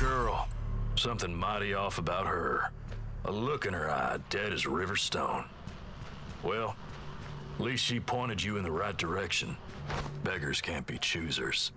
girl. Something mighty off about her. A look in her eye, dead as River Stone. Well, at least she pointed you in the right direction. Beggars can't be choosers.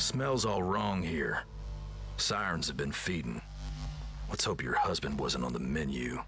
Smells all wrong here. Sirens have been feeding. Let's hope your husband wasn't on the menu.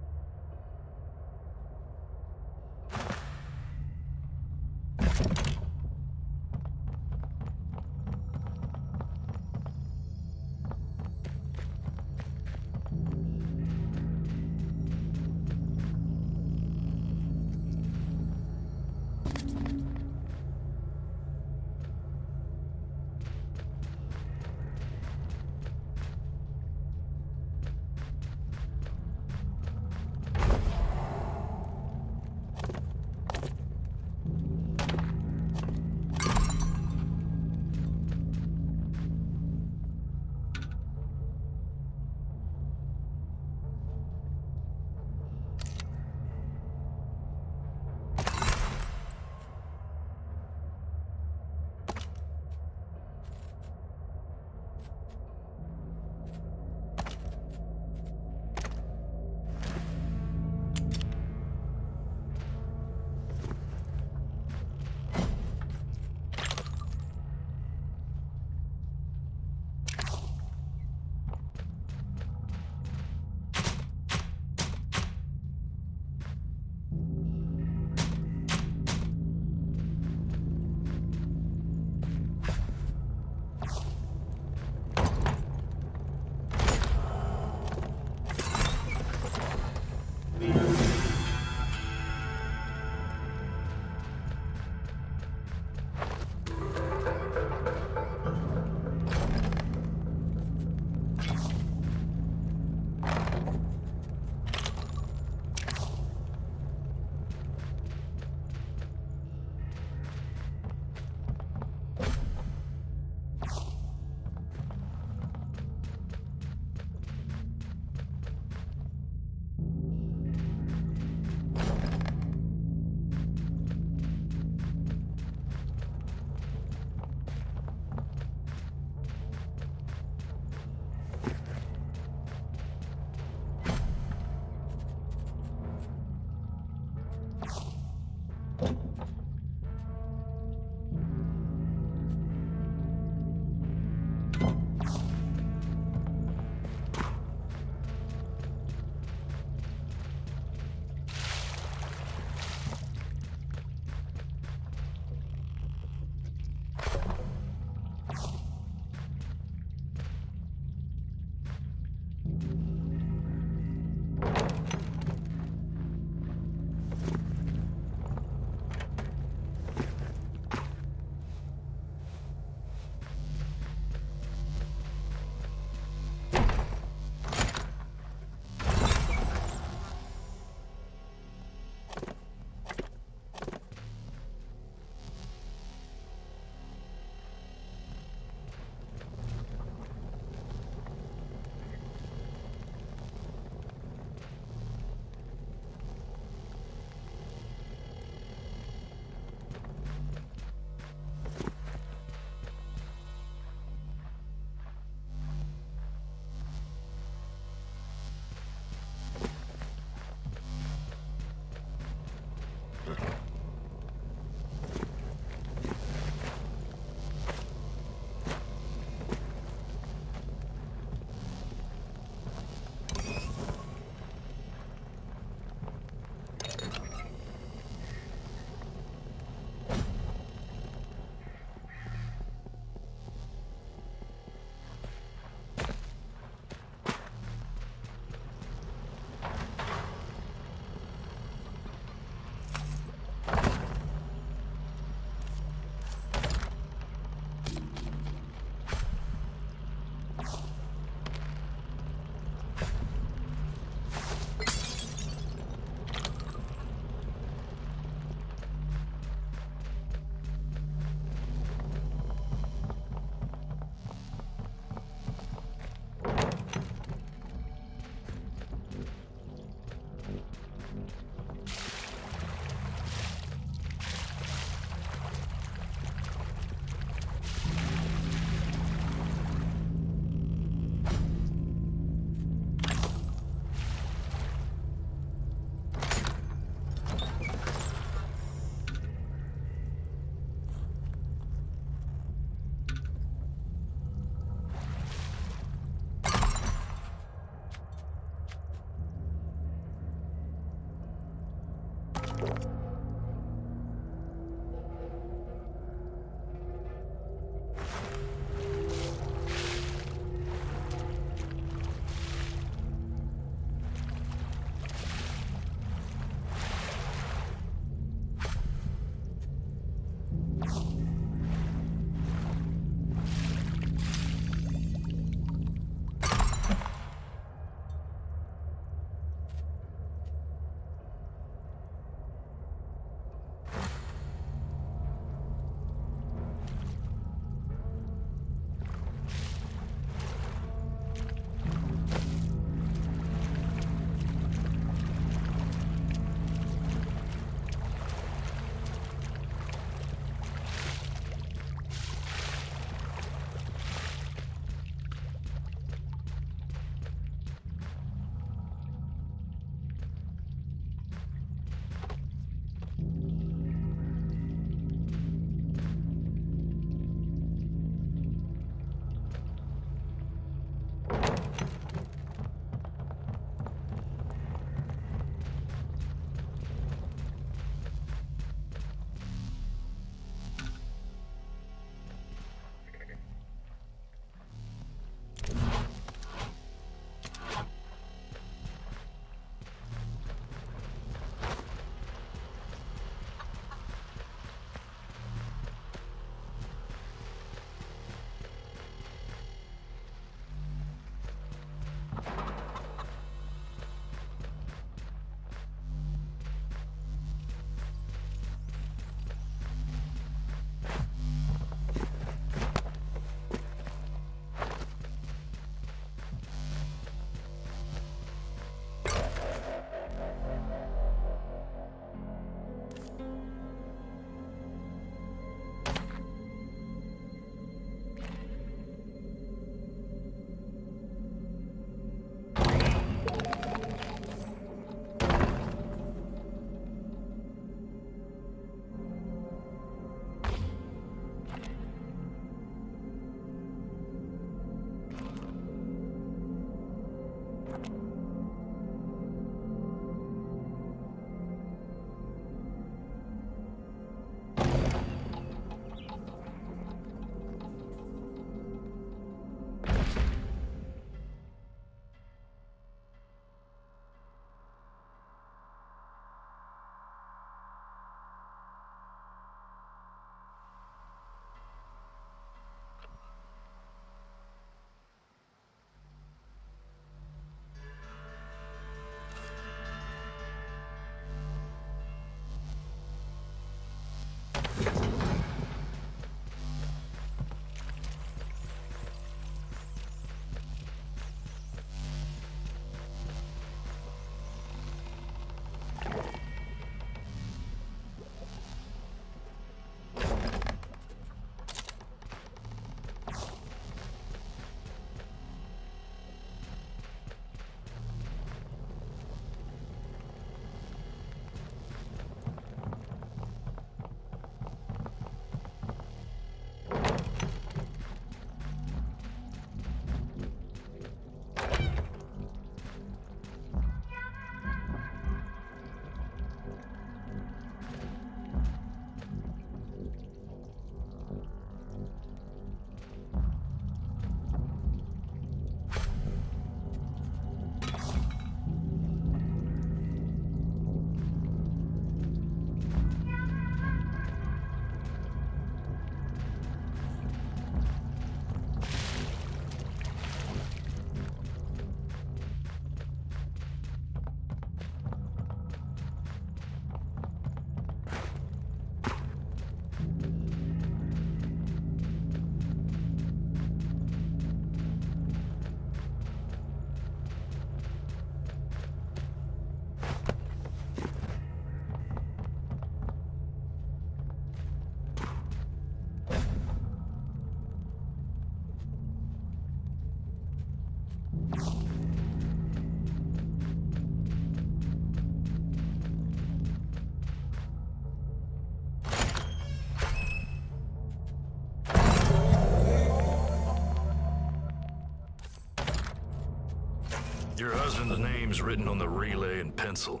Your husband's name's written on the relay in pencil,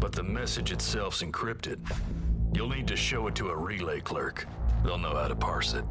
but the message itself's encrypted. You'll need to show it to a relay clerk. They'll know how to parse it.